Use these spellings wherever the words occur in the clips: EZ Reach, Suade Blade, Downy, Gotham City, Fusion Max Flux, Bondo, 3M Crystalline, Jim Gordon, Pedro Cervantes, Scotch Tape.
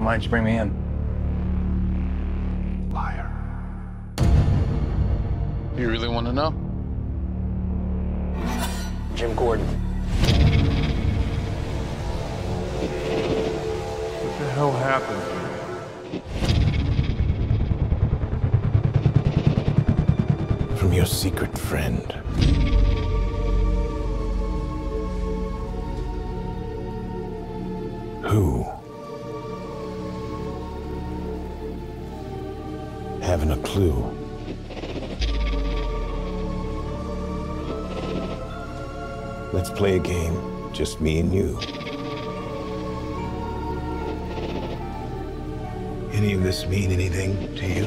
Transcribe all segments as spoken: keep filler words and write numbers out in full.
Why didn't you bring me in? Liar. You really want to know? Jim Gordon. What the hell happened here? From your secret friend. Who? Haven't a clue. Let's play a game, just me and you. Any of this mean anything to you?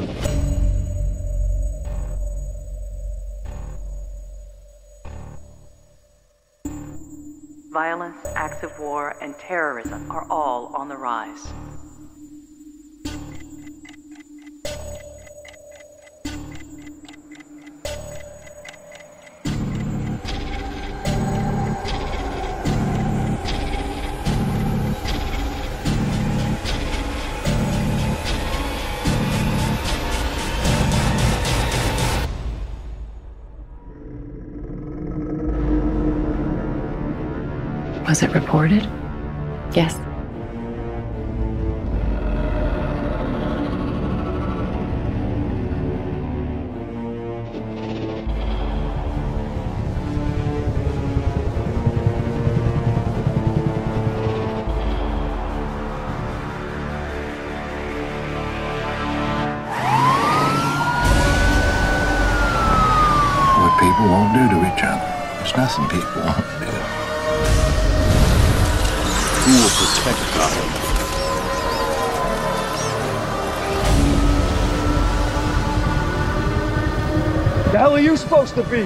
Violence, acts of war, and terrorism are all on the rise. Was it reported? Yes. What people won't do to each other. There's nothing people won't do. Who will protect us? The hell are you supposed to be?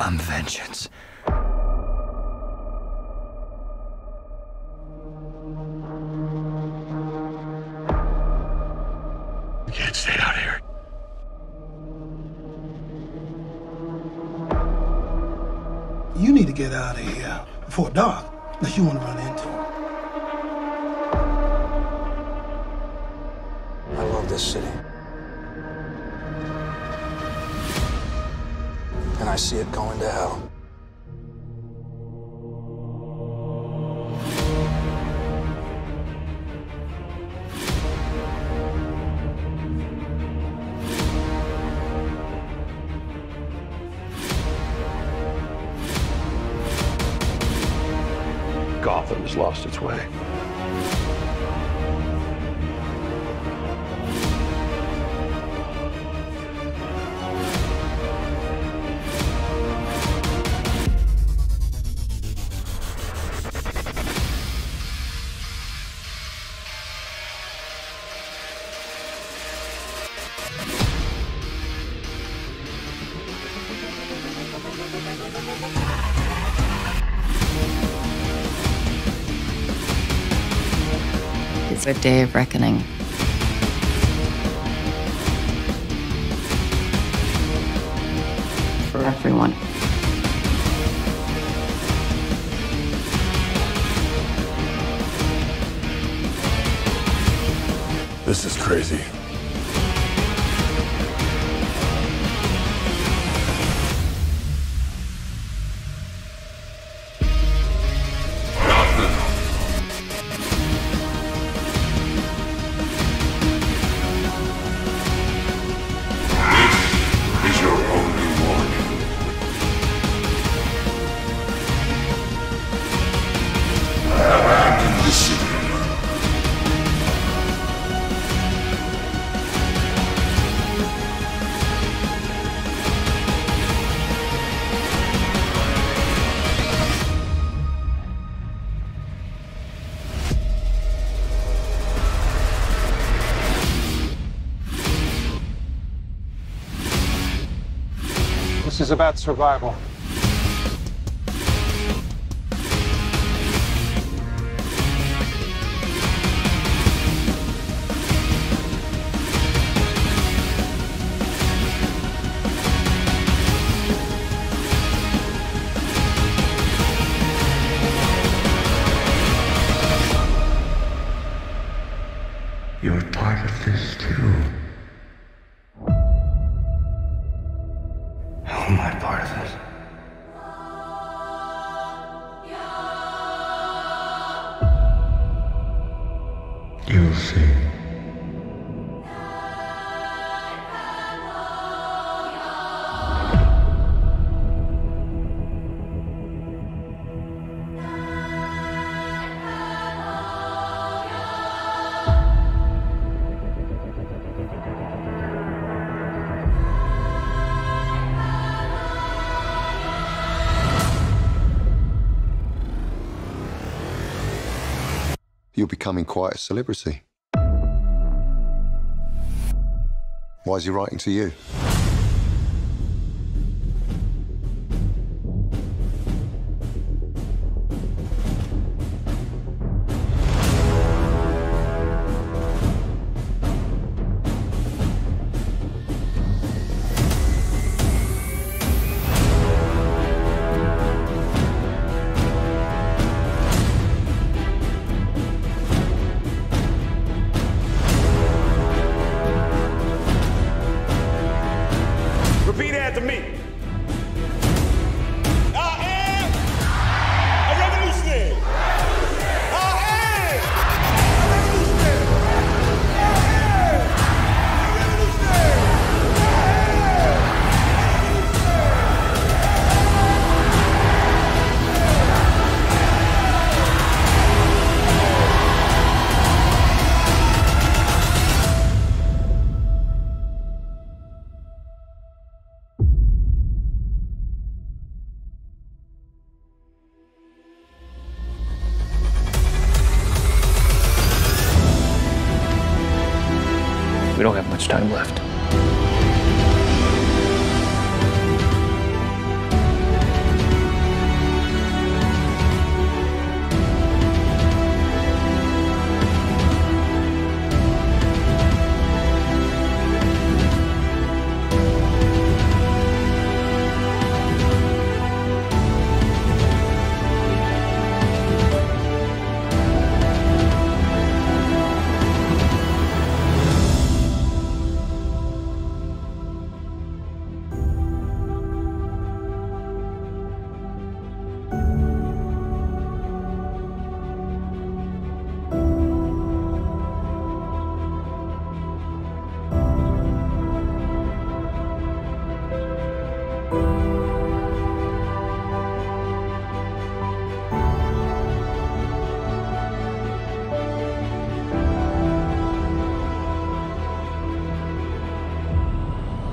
I'm vengeance. We can't stay out here. You need to get out of here before dark, unless you want to run into him. I love this city. And I see it going to hell. Gotham has lost its way. It's a day of reckoning. For everyone. This is crazy. This is about survival. you're becoming quite a celebrity. Why is he writing to you? To me. I am a revolutionary. I am a revolutionary. I am a revolutionary. We don't have much time left.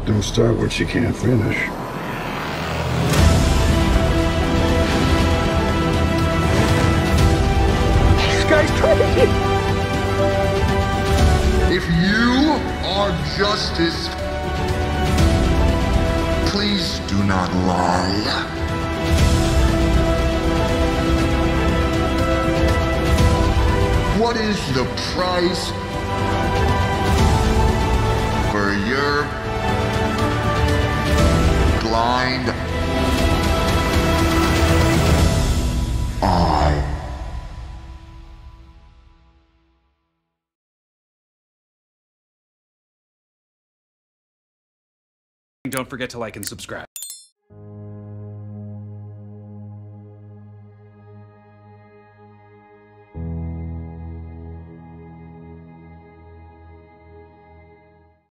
Don't start what you can't finish. This guy's crazy! If you are justice, please do not lie. What is the price for your blind eye? Don't forget to like and subscribe.